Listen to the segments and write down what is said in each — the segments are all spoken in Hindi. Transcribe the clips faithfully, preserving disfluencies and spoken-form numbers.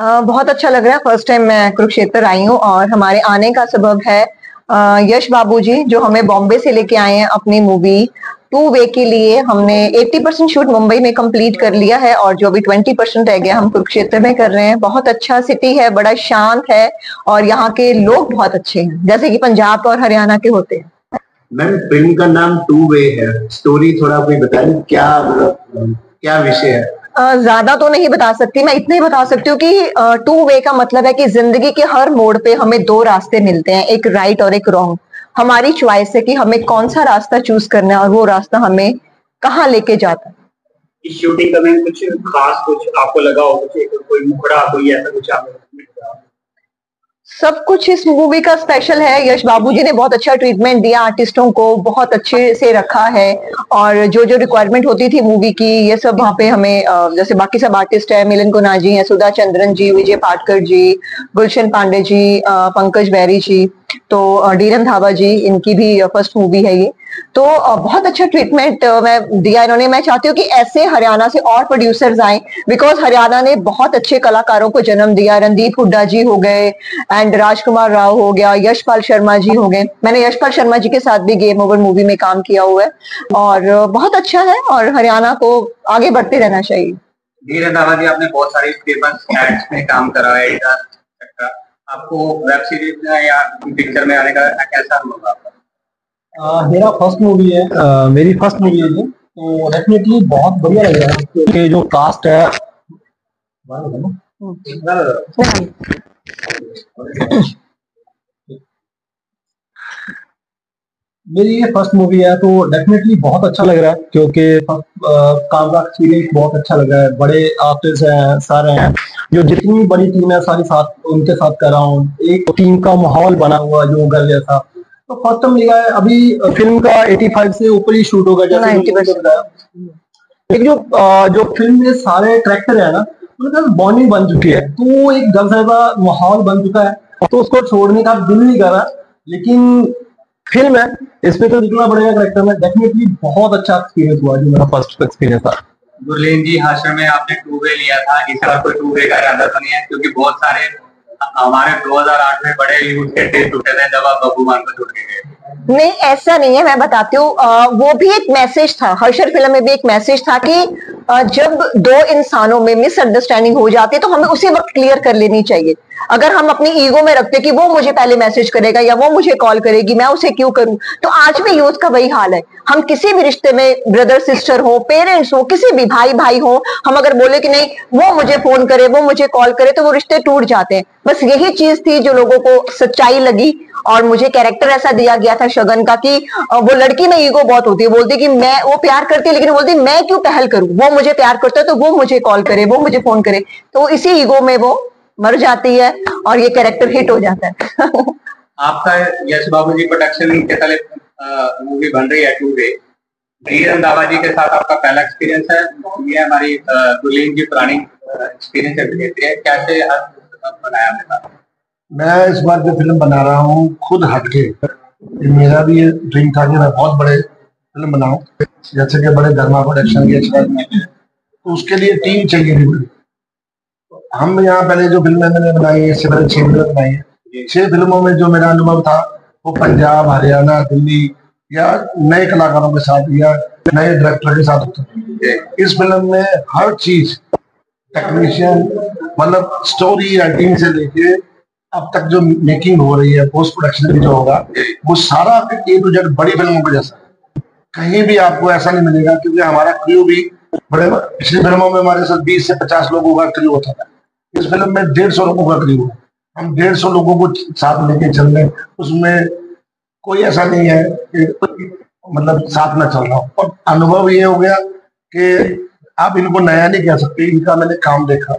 Uh, बहुत अच्छा लग रहा है। फर्स्ट टाइम मैं कुरुक्षेत्र आई हूँ और हमारे आने का सबब है uh, यश बाबू जी, जो हमें बॉम्बे से लेके आए हैं अपनी मूवी टू वे के लिए। हमने अस्सी परसेंट शूट मुंबई में कंप्लीट कर लिया है और जो अभी बीस परसेंट रह गया हम कुरुक्षेत्र में कर रहे हैं। बहुत अच्छा सिटी है, बड़ा शांत है और यहाँ के लोग बहुत अच्छे हैं, जैसे कि पंजाब और हरियाणा के होते हैं। मैम, फिल्म का नाम टू वे है, स्टोरी थोड़ा बताएं, क्या क्या विषय है? ज्यादा तो नहीं बता सकती, मैं इतने ही बता सकती हूँ कि टू वे का मतलब है कि जिंदगी के हर मोड़ पे हमें दो रास्ते मिलते हैं, एक राइट और एक रॉन्ग। हमारी चॉइस है कि हमें कौन सा रास्ता चूज करना है और वो रास्ता हमें कहाँ लेके जाता है। इस शूटिंग का मैंने कुछ खास कुछ आपको लगा हो, कुछ कोई मुखड़ा कोई ऐसा कुछ आपको? सब कुछ इस मूवी का स्पेशल है। यश बाबू जी ने बहुत अच्छा ट्रीटमेंट दिया, आर्टिस्टों को बहुत अच्छे से रखा है और जो जो रिक्वायरमेंट होती थी मूवी की ये सब वहाँ पे हमें, जैसे बाकी सब आर्टिस्ट है, मिलन कोनाजी है, सुधा चंद्रन जी, विजय पाटकर जी, गुलशन पांडे जी, पंकज बैरी जी, तो डी रंधावा जी, इनकी भी फर्स्ट मूवी है ये, तो बहुत अच्छा ट्रीटमेंट मैं दिया इन्होंने। मैं चाहती हूँ कि ऐसे हरियाणा से और प्रोड्यूसर्स आए, बिकॉज हरियाणा ने बहुत अच्छे कलाकारों को जन्म दिया। रणदीप हुड्डा जी हो गए एंड राजकुमार राव हो गया, यशपाल शर्मा जी हो गए। मैंने यशपाल शर्मा जी के साथ भी गेम ओवर मूवी में काम किया हुआ है और बहुत अच्छा है और हरियाणा को आगे बढ़ते रहना चाहिए। डी रंधावा जी, आपने बहुत सारे फेमस एक्ट्स में काम करा है, आपको वेब सीरीज में या पिक्चर में आने का कैसा अनुभव आपका? Uh, मेरा फर्स्ट मूवी है, uh, मेरी फर्स्ट मूवी है जी, तो डेफिनेटली बहुत बढ़िया लग रहा है कि जो कास्ट है मेरी ये फर्स्ट मूवी है तो डेफिनेटली बहुत अच्छा लग रहा है क्योंकि काम का एक्सपीरियंस बहुत अच्छा लग रहा है। बड़े आर्टिस्ट हैं, सारे हैं, जो जितनी बड़ी टीम है सारी साथ उनके साथ कर रहा हूँ, एक टीम का माहौल बना हुआ जो घर जैसा। तो फर्स्ट टाइम लिखा है, अभी फिल्म का पचासी से ऊपर ही शूट होगा जैसे एक जो जो फिल्म में सारे ट्रैक्टर है ना, उनका बॉन्डिंग बन चुकी है, तो एक जलसा माहौल बन चुका है, तो उसको छोड़ने का दिल नहीं कर रहा। लेकिन फिल्म है, इसमें तो निकलना पड़ेगा ट्रैक्टर में। डेफिनेटली बहुत अच्छा एक्सपीरियंस हुआ जो मेरा फर्स्ट एक्सपीरियंस था। गुरलीन जी, हाशर में आपने टू वे लिया था, इस बार कोई टू वे का इरादा तो नहीं है? क्योंकि बहुत सारे हमारे दो हज़ार आठ में बड़े टेस्ट टूटे थे जब आप बब्बू मान को टूट गए। नहीं, ऐसा नहीं है, मैं बताती हूँ। वो भी एक मैसेज था, हर्षर फिल्म में भी एक मैसेज था कि आ, जब दो इंसानों में मिसअंडरस्टैंडिंग हो जाती है तो हमें उसी वक्त क्लियर कर लेनी चाहिए। अगर हम अपनी ईगो में रखते कि वो मुझे पहले मैसेज करेगा या वो मुझे कॉल करेगी, मैं उसे क्यों करूं, तो आज भी यूथ का वही हाल है। हम किसी भी रिश्ते में, ब्रदर सिस्टर हो, पेरेंट्स हो, किसी भी भाई भाई हो, हम अगर बोले कि नहीं वो मुझे फोन करे, वो मुझे कॉल करे, तो वो रिश्ते टूट जाते हैं। बस यही चीज थी जो लोगों को सच्चाई लगी और मुझे कैरेक्टर ऐसा दिया गया था शगन का कि वो लड़की में ईगो बहुत होती है, बोलती कि मैं, वो प्यार करती है लेकिन बोलती मैं क्यों पहल करूं, वो मुझे प्यार करता है तो वो मुझे कॉल करे, वो मुझे फोन करे, तो इसी ईगो में वो मर जाती है और ये कैरेक्टर हिट हो जाता है। आपका यश बाबू जी प्रोडक्शन के तले मूवी बन रही है two way, D Randhawa ji के साथ आपका पहला एक्सपीरियंस है, ये हमारी गुलेन जी पुरानी एक्सपीरियंस है, कैसे बनाया मैंने? मैं इस बार जो फिल्म बना रहा हूँ खुद हटके, मेरा भी ये ड्रीम था कि मैं बहुत बड़े फिल्म बनाऊं, जैसे कि बड़े धर्मा प्रोडक्शन के एक्सपर्ट में, तो उसके लिए टीम चाहिए थी बड़ी। हम यहाँ पहले जो फिल्में मैंने बनाई है, इससे पहले छह फिल्में बनाई है, छह फिल्मों में जो मेरा अनुभव था वो पंजाब, हरियाणा, दिल्ली या नए कलाकारों के साथ या नए डायरेक्टर के साथ होता। इस फिल्म में हर चीज टेक्नीशियन, मतलब स्टोरी राइटिंग से लेके अब तक जो मेकिंग हो रही है, पोस्ट प्रोडक्शन भी जो होगा, वो सारा ए टू जेड बड़ी फिल्मों के जैसा कहीं भी आपको ऐसा नहीं मिलेगा, क्योंकि हमारा क्रू भी बड़े, पिछली फिल्मों में हमारे साथ बीस से पचास लोगों का क्रू होता था, इस फिल्म में डेढ़ सौ लोगों का क्रू है। हम डेढ़ सौ लोगों को साथ लेके चल रहे, उसमें कोई ऐसा नहीं है कि मतलब साथ ना चल रहा हो। और अनुभव ये हो गया कि आप इनको नया नहीं कह सकते, इनका मैंने काम देखा,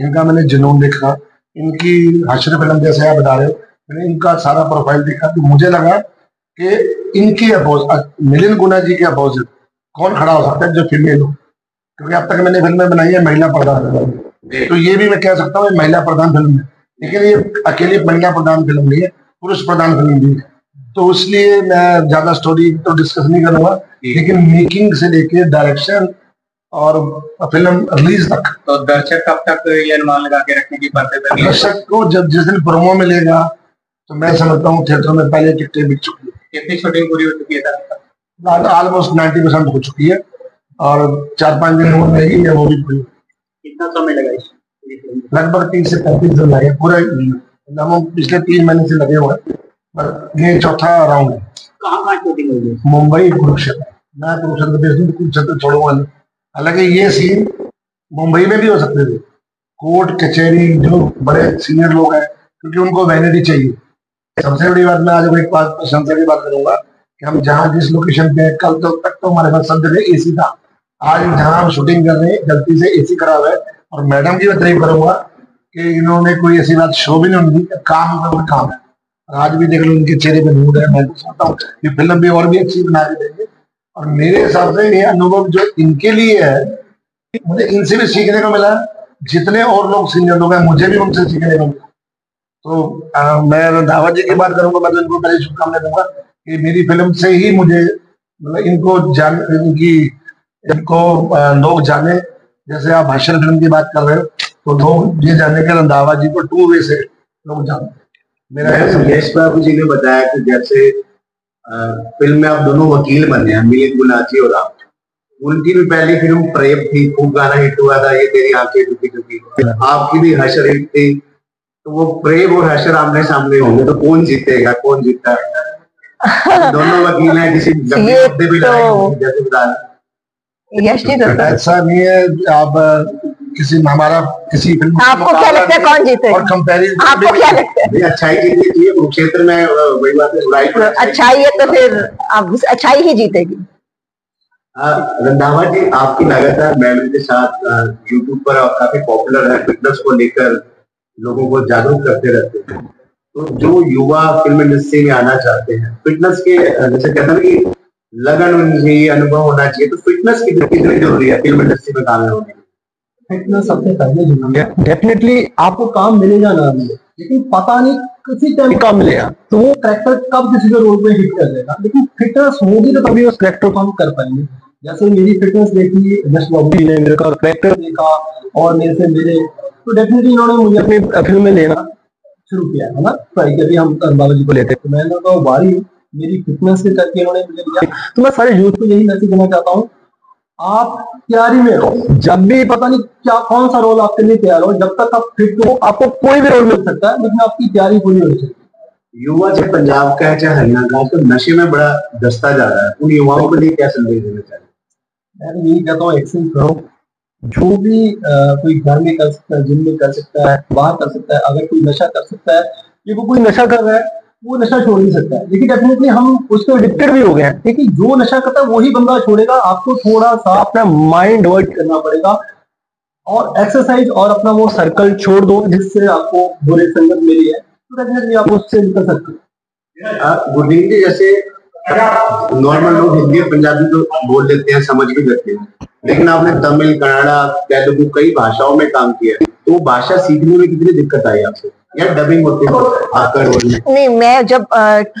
इनका मैंने जुनून देखा, इनकी हाशर फिल्म जैसे आप बता रहे हो, मैंने इनका सारा प्रोफाइल देखा, तो मुझे लगा कि इनकी अपोजिट, मिलन गुना जी के अपोजिट कौन खड़ा हो सकता है जो फीमेल हो, क्योंकि अब तक मैंने फिल्में बनाई है महिला प्रधान, तो ये भी मैं कह सकता हूँ महिला प्रधान फिल्म है, लेकिन ये अकेली महिला प्रधान फिल्म नहीं है, पुरुष प्रधान फिल्म भी है। तो इसलिए मैं ज्यादा स्टोरी तो डिस्कस नहीं करूंगा, लेकिन मेकिंग से लेके डायरेक्शन और फिल्म रिलीज तक। तो दर्शक कब तक ये अनुमान लगा के रखने की बातें कर रहे हैं? दर्शक को जब जिस दिन प्रोमो मिलेगा तो मैं समझता हूँ थिएटर में पहले टिकटें बिक चुकी है। कितनी शूटिंग पूरी हो चुकी है? ऑलमोस्ट नाइन्टी परसेंट हो चुकी है और चार पाँच दिन और रहेगी या वो भी पूरी। कितना समय लगा इसमें? लगभग तीन से पैंतीस दिन लगे पूरा। पिछले तीन महीने से लगे हुए हैं। ये चौथा राउंड है। कहाँ कहाँ शूटिंग होगी? मुंबई, कुरुक्षेत्र। मैं कुरुक्षेत्र कुरुक्षेत्र छोड़ूंगा। हालांकि ये सीन मुंबई में भी हो सकते थे। कोर्ट कचहरी जो बड़े सीनियर लोग हैं क्योंकि उनको वैनिटी चाहिए। सबसे बड़ी बात मैं आज एक बात प्रशंसा की बात करूंगा कि हम जहाँ जिस लोकेशन पे कल तो तक तो हमारे पास सब जगह एसी था। आज जहाँ हम शूटिंग कर रहे हैं गलती से एसी खराब है। और मैडम की मैं तारीफ करूंगा कि इन्होंने कोई ऐसी बात शो भी नहीं दी। काम तो काम है। आज भी देख लो उनके चेहरे पर मूड है। मैं तो चाहता हूँ ये फिल्म भी और भी अच्छी बना के देंगे। और मेरे हिसाब से ये अनुभव जो इनके लिए है मुझे इनसे भी सीखने को मिला। जितने और लोग सीनियर लोग हैं मुझे भी उनसे सीखने को मिला। तो आ, मैं रंधावा जी की बात करूंगा। मैं तो इनको पहले शुभकामनाएं दूंगा कि मेरी फिल्म से ही मुझे मतलब इनको जान इनकी इनको आ, लोग जाने। जैसे आप भाषण फिल्म की बात कर रहे हो तो लोग ये जाने के रंधावा जी को टू वे से लोग जानते। मेरा यश बाबू जी ने बताया कि जैसे फिल्म में आप दोनों वकील बने हैं मिलन कोनाजी और आप। उनकी भी पहली फिल्म प्रेम थी, खूब गाना हिट हुआ था, ये तेरी आंखें डूबी डूबी। आपकी भी हशर हिट थी। तो वो प्रेम और हशर आमने सामने होंगे तो कौन जीतेगा, कौन जीतता है? दोनों वकील हैं, किसी मुद्दे भी लड़ाएंगे। ऐसा नहीं है आप किसी हमारा किसी फिल्म आपको क्या लगता है कौन जीतेगा और कंपैरिजन आपको क्या लगता है? अच्छाई जीतेगी कुरुक्षेत्र में। वही बात है, अच्छाई है तो फिर आप अच्छाई ही जीतेगी। रंधावा जी, आपकी लगातार मैडम के साथ यूट्यूब पर आप काफी पॉपुलर है। फिटनेस को लेकर लोगों को जागरूक करते रहते हैं। तो जो युवा फिल्म इंडस्ट्री में आना चाहते हैं फिटनेस के जैसे कहते हैं कि लगन होनी चाहिए, अनुभव होना चाहिए, तो फिटनेस की कितनी जरूरी है फिल्म इंडस्ट्री में कामयाब होने? फिटनेस सबसे पहले जरूरी है। डेफिनेटली आपको काम मिलेगा ना, लेकिन पता नहीं किसी टाइम काम मिलेगा तो वो कैरेक्टर कब किसी के रोल पे हिट कर देगा। लेकिन फिटनेस होगी तो तभी उस कैरेक्टर को हम कर पाएंगे। जैसे मेरी फिटनेस देखी यश बाबू ने, मेरे का कैरेक्टर देखा और मेरे से मिले तो डेफिनेटली इन्होंने मुझे अपनी फिल्म में लेना शुरू किया है ना। ट्राई कभी हम रंधावा जी को लेते तो मैंने कहा भाई मेरी फिटनेस के करके इन्होंने मुझे लिया। तो मैं सारे यूथ को यही मैसेज देना चाहता हूँ, आप तैयारी में रहो। जब भी पता नहीं क्या कौन सा रोल आपके लिए तैयार हो, जब तक आप फिट हो आपको कोई भी रोल मिल सकता है, लेकिन आपकी तैयारी पूरी होनी चाहिए। युवा चाहे पंजाब का है चाहे हरियाणा का, नशे में बड़ा दस्ता जा रहा है, उन युवाओं के लिए क्या संदेश देना चाहिए? मैं यही कहता हूँ एक्शन करो। जो भी आ, कोई घर में कर सकता है, जिम में कर सकता है, बाहर कर सकता है। अगर कोई नशा कर सकता है, ये कोई नशा कर रहा है वो नशा छोड़ नहीं सकता है, लेकिन डेफिनेटली हम उसको एडिक्टेड भी हो गए हैं। लेकिन जो नशा करता है वही बंदा छोड़ेगा। आपको थोड़ा सा अपना माइंड वर्क करना पड़ेगा और एक्सरसाइज और अपना वो सर्कल छोड़ दो जिससे आपको बुरे संगत मिली है, तो डेफिनेटली आप उससे निकल सकते हैं। गुरदीप जी, जैसे नॉर्मल लोग हिंदी और पंजाबी तो बोल लेते हैं, समझ भी लेते हैं, लेकिन आपने तमिल, कन्नड़ा, तेलुगु कई भाषाओं में काम किया है, तो भाषा सीखने में कितनी दिक्कत आई आपको? डबिंग होती है? नहीं, मैं जब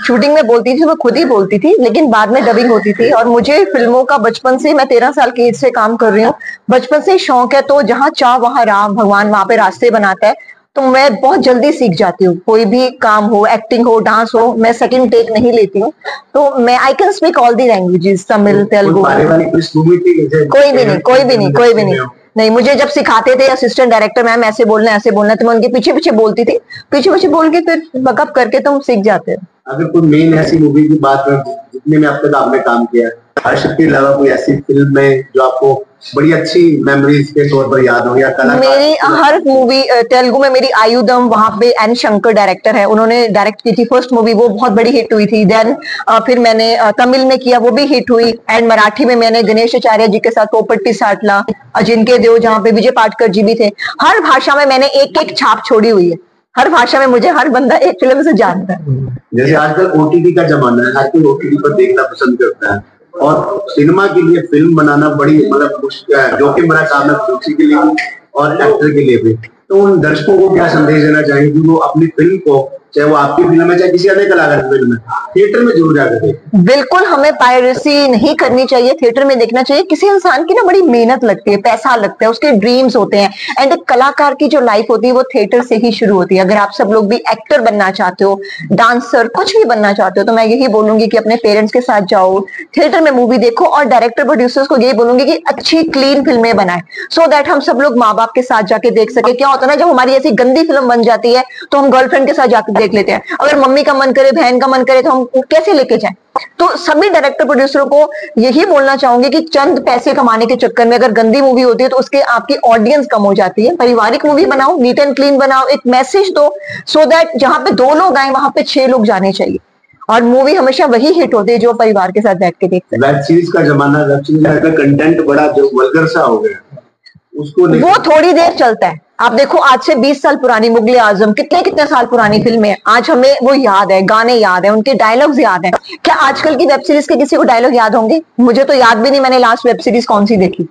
शूटिंग में बोलती थी मैं खुद ही बोलती थी, लेकिन बाद में डबिंग होती थी। और मुझे फिल्मों का बचपन से, मैं तेरह साल की एज से काम कर रही हूँ, बचपन से शौक है। तो जहाँ चाह वहाँ राम, भगवान वहाँ पे रास्ते बनाता है। तो मैं बहुत जल्दी सीख जाती हूँ, कोई भी काम हो, एक्टिंग हो, डांस हो, मैं सेकेंड टेक नहीं लेती हूँ। तो मैं I can speak all the languages, Tamil, Telugu, कोई भी नहीं कोई भी नहीं कोई भी नहीं नहीं मुझे जब सिखाते थे असिस्टेंट डायरेक्टर मैम ऐसे बोलना ऐसे बोलना, तो मैं उनके पीछे पीछे बोलती थी। पीछे पीछे बोल के फिर बकअप करके तुम तो सीख जाते हो। अगर कोई मेन ऐसी मूवी की बात करें जितने में अब तक आपने काम किया है, हर शक्ति अलावा कोई ऐसी फिल्म में जो आपको बड़ी अच्छी मेमोरीज के तौर पर याद हो या कला? मेरी हर मूवी, तेलुगु में मेरी आयुधम, वहाँ पे एन शंकर डायरेक्टर है, उन्होंने डायरेक्ट की थी फर्स्ट मूवी, वो बहुत बड़ी हिट हुई थी। देन फिर मैंने तमिल में किया, वो भी हिट हुई। एंड मराठी में मैंने गणेश आचार्य जी के साथ पोपट्टी साठला, अजिंक्य देव, जहाँ पे विजय पाटकर जी भी थे। हर भाषा में मैंने एक एक छाप छोड़ी हुई है। हर भाषा में मुझे हर बंदा एक फिल्म से जानता है। जैसे आजकल ओटीटी का जमाना है, हर कोई ओटीटी पर देखना पसंद करता है और सिनेमा के लिए फिल्म बनाना बड़ी मतलब मुश्किल है, जोखिम भरा काम है प्रोड्यूसर के लिए और एक्टर के लिए भी। तो उन दर्शकों को क्या संदेश देना चाहिए जो अपनी फिल्म को चाहे वो आपकी फिल्म है चाहे किसी अन्य कलाकार की फिल्म है, थिएटर में जरूर जाकर देखें। बिल्कुल, हमें पायरेसी नहीं करनी चाहिए, थिएटर में देखना चाहिए। किसी इंसान की ना बड़ी मेहनत लगती है, पैसा लगता है, उसके ड्रीम्स होते हैं, एंड एक कलाकार की जो लाइफ होती है वो थिएटर से ही शुरू होती है। अगर आप सब लोग भी एक्टर बनना चाहते हो, डांसर, कुछ भी बनना चाहते हो, तो मैं यही बोलूंगी कि अपने पेरेंट्स के साथ जाओ, थिएटर में मूवी देखो, और डायरेक्टर प्रोड्यूसर्स को यही बोलूंगी कि अच्छी क्लीन फिल्में बनाए, सो दैट हम सब लोग माँ बाप के साथ जाके देख सके। क्या होता है ना, जब हमारी ऐसी गंदी फिल्म बन जाती है तो हम गर्लफ्रेंड के साथ जाके देख लेते हैं, अगर मम्मी का मन करे, बहन का मन करे, तो हम कैसे लेके जाएं? तो सभी डायरेक्टर प्रोड्यूसरों को यही बोलना चाहूंगी कि चंद पैसे कमाने के चक्कर में अगर गंदी मूवी होती है तो उसके आपकी ऑडियंस कम हो जाती है। पारिवारिक मूवी बनाओ, नीट एंड क्लीन बनाओ, एक मैसेज दो, सो दैट जहां पे दो लोग आए वहां पे छह लोग जाने चाहिए, और मूवी हमेशा वही हिट होती है जो परिवार के साथ बैठ के देखते हैं। वेब सीरीज का जमाना, वेब सीरीज का कंटेंट बड़ा जो वल्गर सा हो गया, उसको वो थोड़ी देर चलता है। आप देखो आज से बीस साल पुरानी मुगल-ए-आज़म, कितने कितने साल पुरानी फिल्में हैं, आज हमें वो याद है, गाने याद है, उनके डायलॉग्स याद हैं। क्या आजकल की वेब सीरीज के किसी को डायलॉग याद होंगे? मुझे तो याद भी नहीं, मैंने लास्ट वेब सीरीज कौन सी देखी।